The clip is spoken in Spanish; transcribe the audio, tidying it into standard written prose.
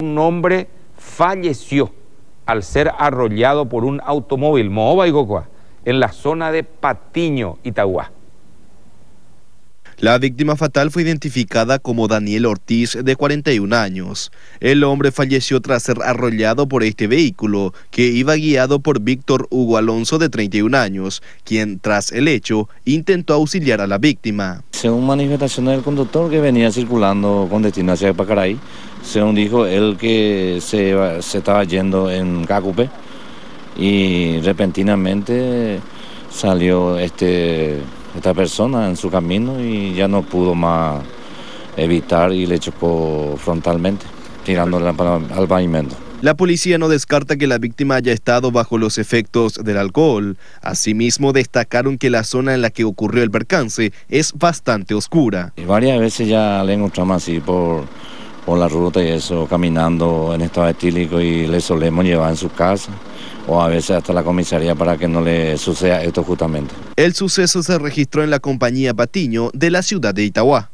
Un hombre falleció al ser arrollado por un automóvil en la zona de Patiño, Itauguá. La víctima fatal fue identificada como Daniel Ortiz, de 41 años. El hombre falleció tras ser arrollado por este vehículo, que iba guiado por Víctor Hugo Alonso, de 31 años, quien, tras el hecho, intentó auxiliar a la víctima. Según manifestaciones del conductor, que venía circulando con destino hacia Pacaraí, según dijo él que se estaba yendo en Cacupe, y repentinamente salió esta persona en su camino y ya no pudo más evitar y le chocó frontalmente, tirándole al pavimento. La policía no descarta que la víctima haya estado bajo los efectos del alcohol. Asimismo, destacaron que la zona en la que ocurrió el percance es bastante oscura. Y varias veces ya le encontramos así por la ruta y eso, caminando en estado etílico, y le solemos llevar en su casa o a veces hasta la comisaría para que no le suceda esto justamente. El suceso se registró en la compañía Patiño de la ciudad de Itauguá.